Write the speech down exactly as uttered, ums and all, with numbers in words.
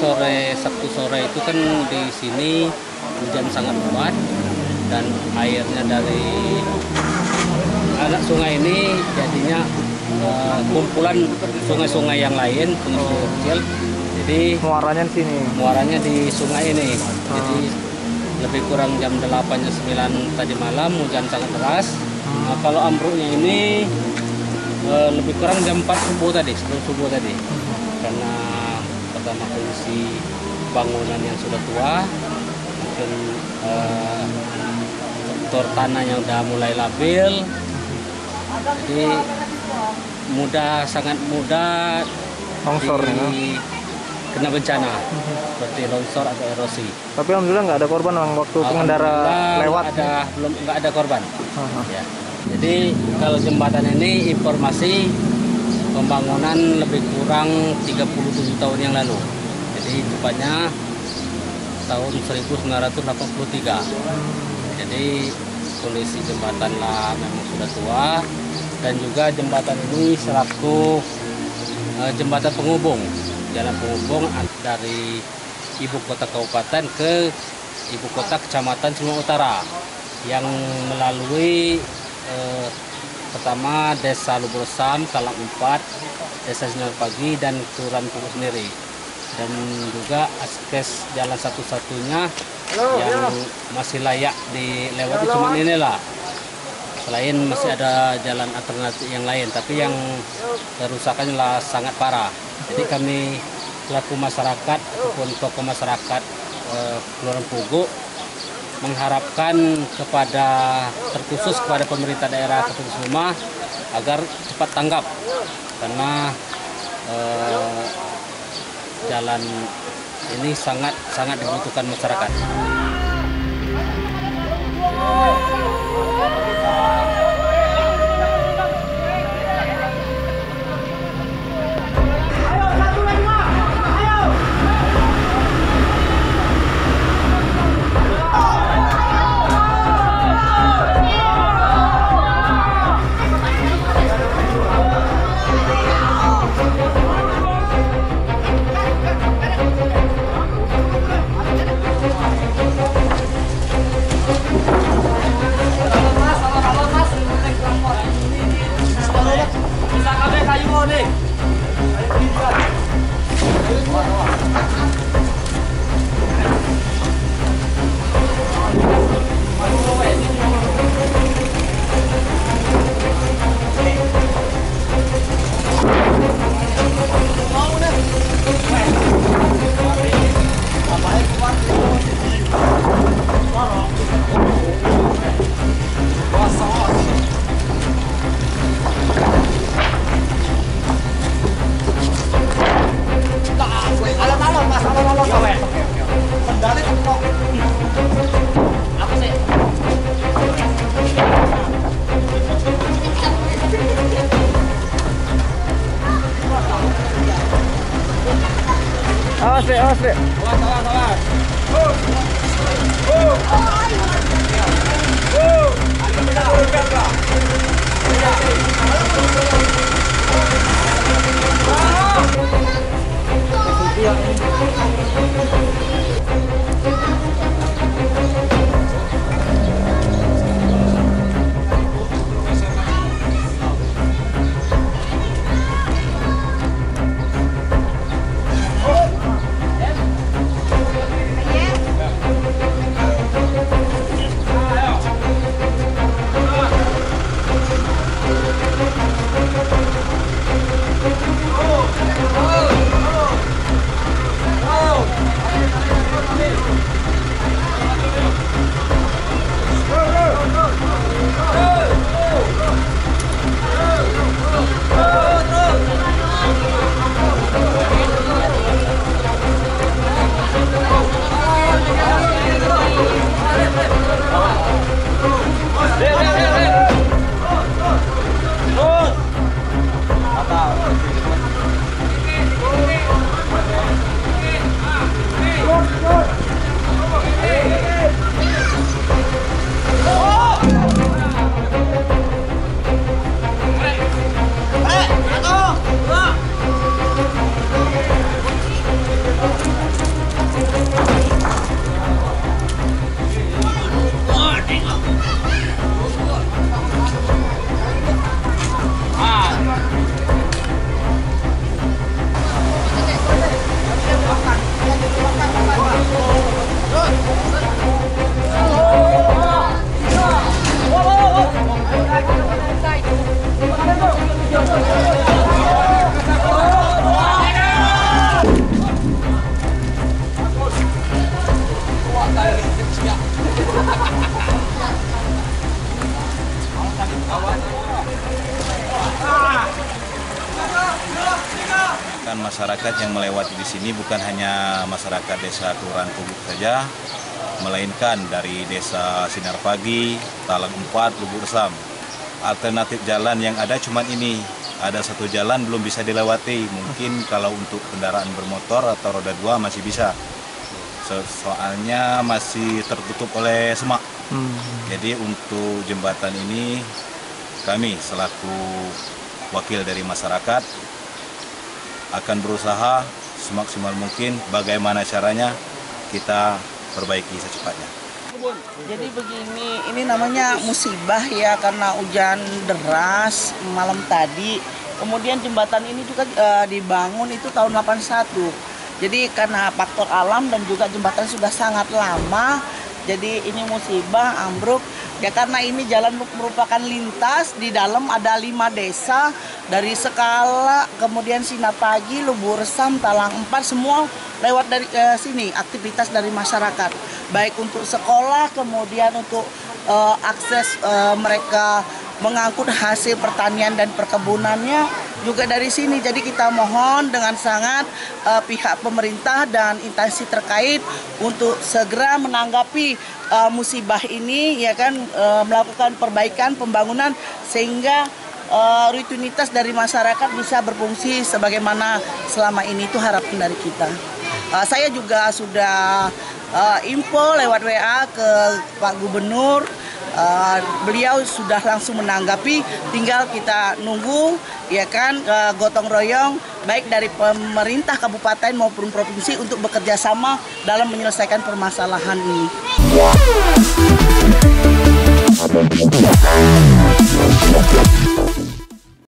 Sore Sabtu sore itu kan di sini hujan sangat kuat dan airnya dari anak sungai ini jadinya uh, kumpulan sungai-sungai yang lain, sungai kecil. Jadi muaranya di sini. Muaranya di sungai ini. Hmm. Jadi lebih kurang jam delapan sampai sembilan tadi malam hujan sangat deras. Hmm. Nah, kalau ambruknya ini uh, lebih kurang jam empat subuh tadi, sepuluh subuh tadi. Karena pertama kondisi bangunan yang sudah tua, mungkin eh, faktor tanahnya sudah mulai labil, jadi mudah, sangat mudah longsor di, kena bencana seperti longsor atau erosi. Tapi alhamdulillah nggak ada korban waktu pengendara lewat. Ada belum nggak ada korban. Ya. Jadi kalau jembatan ini informasi pembangunan lebih kurang tiga puluh tujuh tahun yang lalu. Jadi tepatnya tahun seribu sembilan ratus delapan puluh tiga. Jadi kondisi jembatanlah memang sudah tua, dan juga jembatan ini selaku eh, jembatan penghubung, jalan penghubung dari ibu kota kabupaten ke ibu kota kecamatan Seluma Utara yang melalui eh, pertama desa Lubersam, Talang Empat, desa Zenil Pagi dan Turan Puguk sendiri, dan juga akses jalan satu-satunya yang masih layak dilewati cuma inilah. Selain masih ada jalan alternatif yang lain, tapi yang kerusakannya sangat parah. Jadi kami selaku masyarakat ataupun tokoh masyarakat eh, Turan Puguk mengharapkan kepada terkhusus kepada pemerintah daerah Kabupaten Seluma agar cepat tanggap, karena eh, jalan ini sangat sangat dibutuhkan masyarakat. Awas deh, awas deh. Awas, awas, awas. Oh, oh, Kan masyarakat yang melewati di sini bukan hanya masyarakat desa Turan Puguk saja, melainkan dari desa Sinar Pagi, Talang Empat, Lubersam. Alternatif jalan yang ada cuma ini, ada satu jalan belum bisa dilewati. Mungkin kalau untuk kendaraan bermotor atau roda dua masih bisa, so soalnya masih tertutup oleh semak. Hmm. Jadi untuk jembatan ini kami selaku wakil dari masyarakat akan berusaha semaksimal mungkin bagaimana caranya kita perbaiki secepatnya. Jadi begini, ini namanya musibah ya, karena hujan deras malam tadi. Kemudian jembatan ini juga e, dibangun itu tahun delapan satu. Jadi karena faktor alam dan juga jembatan sudah sangat lama, jadi ini musibah ambruk. Ya karena ini jalan merupakan lintas, di dalam ada lima desa dari Sekala, kemudian Sinar Pagi, Lubersam, Talang Empat, semua lewat dari eh, sini aktivitas dari masyarakat, baik untuk sekolah, kemudian untuk eh, akses eh, mereka mengangkut hasil pertanian dan perkebunannya juga dari sini. Jadi kita mohon dengan sangat eh, pihak pemerintah dan instansi terkait untuk segera menanggapi eh, musibah ini, ya kan, eh, melakukan perbaikan pembangunan sehingga eh, rutinitas dari masyarakat bisa berfungsi sebagaimana selama ini. Itu harapan dari kita. Uh, saya juga sudah uh, info lewat W A ke Pak Gubernur, uh, beliau sudah langsung menanggapi, tinggal kita nunggu, ya kan, uh, gotong royong baik dari pemerintah kabupaten maupun provinsi untuk bekerja sama dalam menyelesaikan permasalahan ini.